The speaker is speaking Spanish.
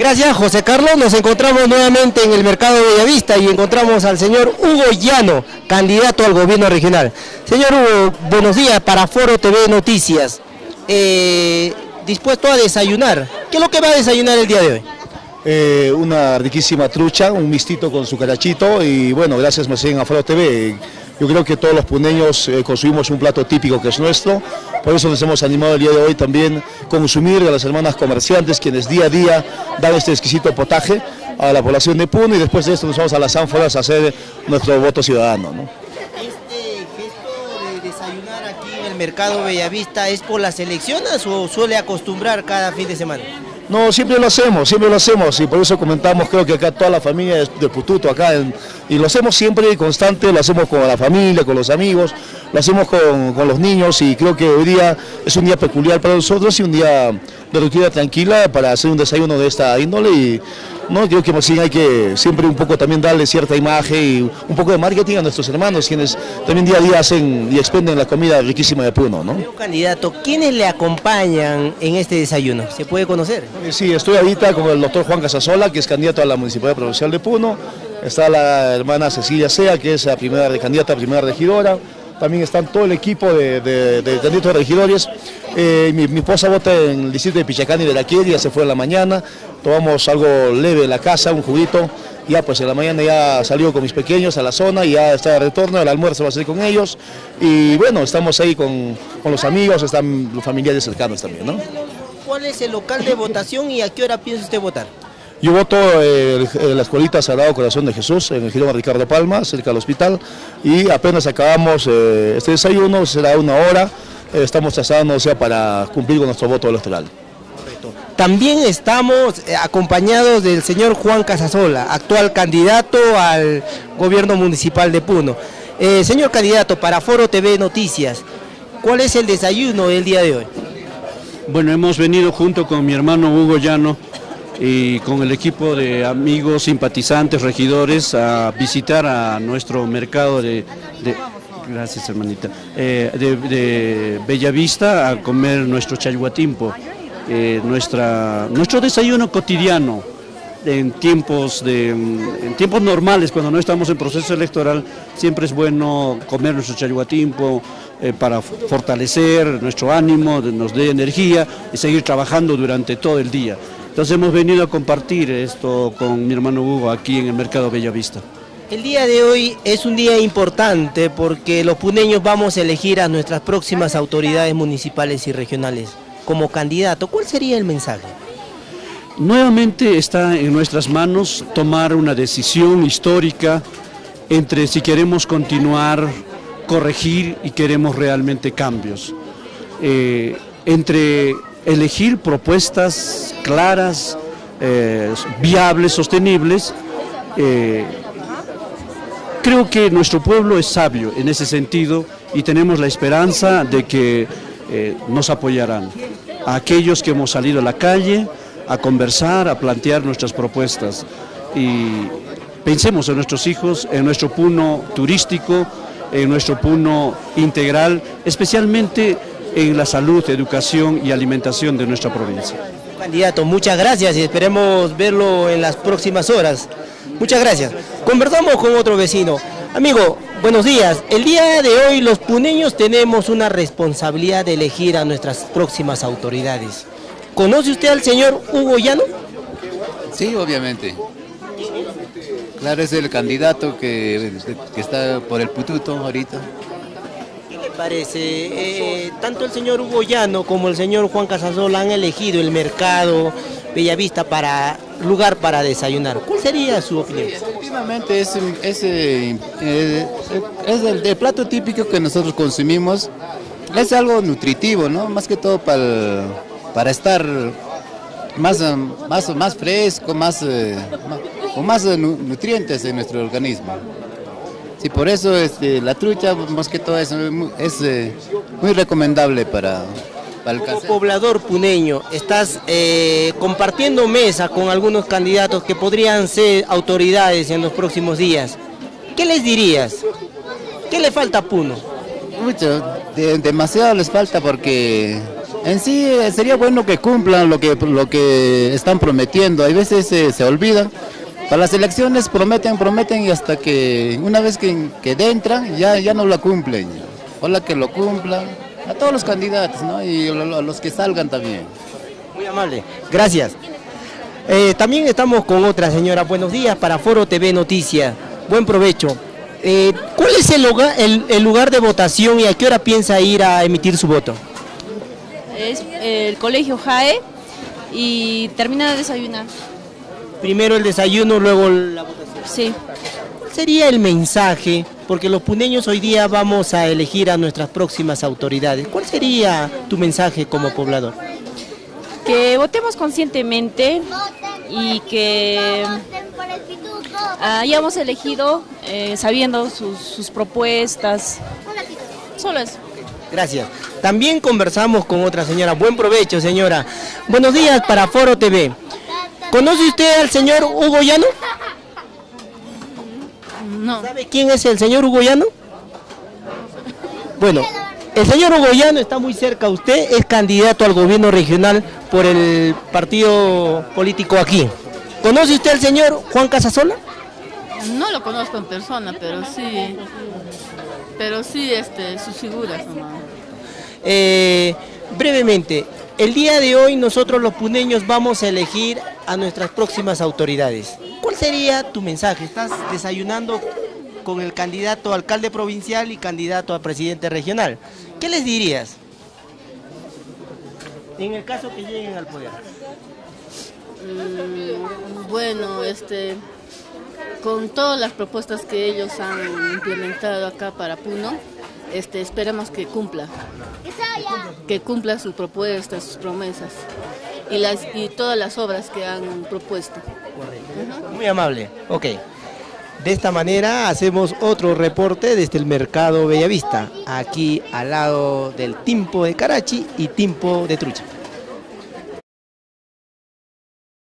Gracias, José Carlos. Nos encontramos nuevamente en el mercado de Bellavista y encontramos al señor Hugo Llano, candidato al gobierno regional. Señor Hugo, buenos días para Foro TV Noticias. Dispuesto a desayunar. ¿Qué es lo que va a desayunar el día de hoy? Una riquísima trucha, un mixtito con su carachito y bueno, gracias más bien a Foro TV. Yo creo que todos los puneños consumimos un plato típico que es nuestro, por eso nos hemos animado el día de hoy también consumir a las hermanas comerciantes quienes día a día dan este exquisito potaje a la población de Puno y después de esto nos vamos a las ánforas a hacer nuestro voto ciudadano, ¿no? Este gesto de desayunar aquí en el mercado Bellavista, ¿es por las elecciones o suele acostumbrar cada fin de semana? No, siempre lo hacemos y por eso comentamos, creo que acá toda la familia de Pututo, acá, y lo hacemos siempre constante, lo hacemos con la familia, con los amigos, lo hacemos con los niños y creo que hoy día es un día peculiar para nosotros y un día de rutina tranquila para hacer un desayuno de esta índole y no, creo que más bien hay que siempre un poco también darle cierta imagen y un poco de marketing a nuestros hermanos, quienes también día a día hacen y expenden la comida riquísima de Puno, ¿no? Candidato, ¿quiénes le acompañan en este desayuno? ¿Se puede conocer? Sí, estoy ahorita con el doctor Juan Casasola, que es candidato a la Municipalidad Provincial de Puno. Está la hermana Cecilia Sea, que es la primera candidata a primera regidora. También están todo el equipo de candidatos regidores. Mi esposa vota en el distrito de Pichacán y de la Queria, se fue en la mañana. Tomamos algo leve en la casa, un juguito. Ya pues en la mañana ya salió con mis pequeños a la zona y ya está de retorno, el almuerzo va a ser con ellos. Y bueno, estamos ahí con los amigos, están los familiares cercanos también, ¿no? ¿Cuál es el local de votación y a qué hora piensa usted votar? Yo voto en la escuelita Sagrado Corazón de Jesús, en el Girón Ricardo Palma, cerca del hospital, y apenas acabamos este desayuno, será una hora, estamos trazando, o sea, para cumplir con nuestro voto electoral. Correcto. También estamos acompañados del señor Juan Casasola, actual candidato al gobierno municipal de Puno. Señor candidato, para Foro TV Noticias, ¿cuál es el desayuno del día de hoy? Bueno, hemos venido junto con mi hermano Hugo Llano, y con el equipo de amigos, simpatizantes, regidores, a visitar a nuestro mercado gracias hermanita, de Bellavista, a comer nuestro chayhuatimpo, nuestro desayuno cotidiano en tiempos normales, cuando no estamos en proceso electoral. Siempre es bueno comer nuestro chayhuatimpo para fortalecer nuestro ánimo, nos dé energía y seguir trabajando durante todo el día. Entonces hemos venido a compartir esto con mi hermano Hugo aquí en el mercado Bellavista. El día de hoy es un día importante porque los puneños vamos a elegir a nuestras próximas autoridades municipales y regionales como candidato. ¿Cuál sería el mensaje? Nuevamente está en nuestras manos tomar una decisión histórica entre si queremos continuar, corregir y queremos realmente cambios. Entre elegir propuestas claras, viables, sostenibles. Creo que nuestro pueblo es sabio en ese sentido y tenemos la esperanza de que nos apoyarán a aquellos que hemos salido a la calle a conversar, a plantear nuestras propuestas. Y pensemos en nuestros hijos, en nuestro Puno turístico, en nuestro Puno integral, especialmente en la salud, educación y alimentación de nuestra provincia. Candidato, muchas gracias y esperemos verlo en las próximas horas. Muchas gracias. Conversamos con otro vecino. Amigo, buenos días. El día de hoy los puneños tenemos una responsabilidad de elegir a nuestras próximas autoridades. ¿Conoce usted al señor Hugo Llano? Sí, obviamente. Claro, es el candidato que está por el Pututo ahorita. Parece, tanto el señor Hugo Llano como el señor Juan Casasola han elegido el mercado Bellavista para lugar para desayunar. ¿Cuál sería su opinión? Sí, efectivamente es el plato típico que nosotros consumimos, es algo nutritivo, ¿no? Más que todo para estar más fresco, con más nutrientes en nuestro organismo. Sí, por eso la trucha, más que todo, es muy recomendable para el caso. Como poblador puneño, estás compartiendo mesa con algunos candidatos que podrían ser autoridades en los próximos días. ¿Qué les dirías? ¿Qué le falta a Puno? Mucho, demasiado les falta porque En sí sería bueno que cumplan lo que están prometiendo, hay veces se olvidan. Para las elecciones prometen y hasta que una vez que entran ya no la cumplen. Ojalá que lo cumplan a todos los candidatos, ¿no? Y a los que salgan también. Muy amable, gracias. También estamos con otra señora, buenos días para Foro TV Noticias, buen provecho. ¿Cuál es el lugar de votación y a qué hora piensa ir a emitir su voto? Es el colegio JAE y termina de desayunar. Primero el desayuno, luego la votación. Sí. ¿Cuál sería el mensaje? Porque los puneños hoy día vamos a elegir a nuestras próximas autoridades. ¿Cuál sería tu mensaje como poblador? Que votemos conscientemente y que hayamos elegido sabiendo sus propuestas. Solo eso. Gracias. También conversamos con otra señora. Buen provecho, señora. Buenos días para Foro TV. ¿Conoce usted al señor Hugo Llano? No. ¿Sabe quién es el señor Hugo Llano? Bueno, el señor Hugo Llano está muy cerca a usted, es candidato al gobierno regional por el partido político aquí. ¿Conoce usted al señor Juan Casasola? No lo conozco en persona, pero sí sus figuras nomás. Brevemente, el día de hoy nosotros los puneños vamos a elegir a nuestras próximas autoridades. ¿Cuál sería tu mensaje? Estás desayunando con el candidato a alcalde provincial y candidato a presidente regional. ¿Qué les dirías? En el caso que lleguen al poder. Bueno, con todas las propuestas que ellos han implementado acá para Puno, esperemos que cumpla. Que cumpla sus propuestas, sus promesas y todas las obras que han propuesto. Correcto. Muy amable. Ok. De esta manera hacemos otro reporte desde el mercado Bellavista, aquí al lado del timpo de Carachi y timpo de trucha.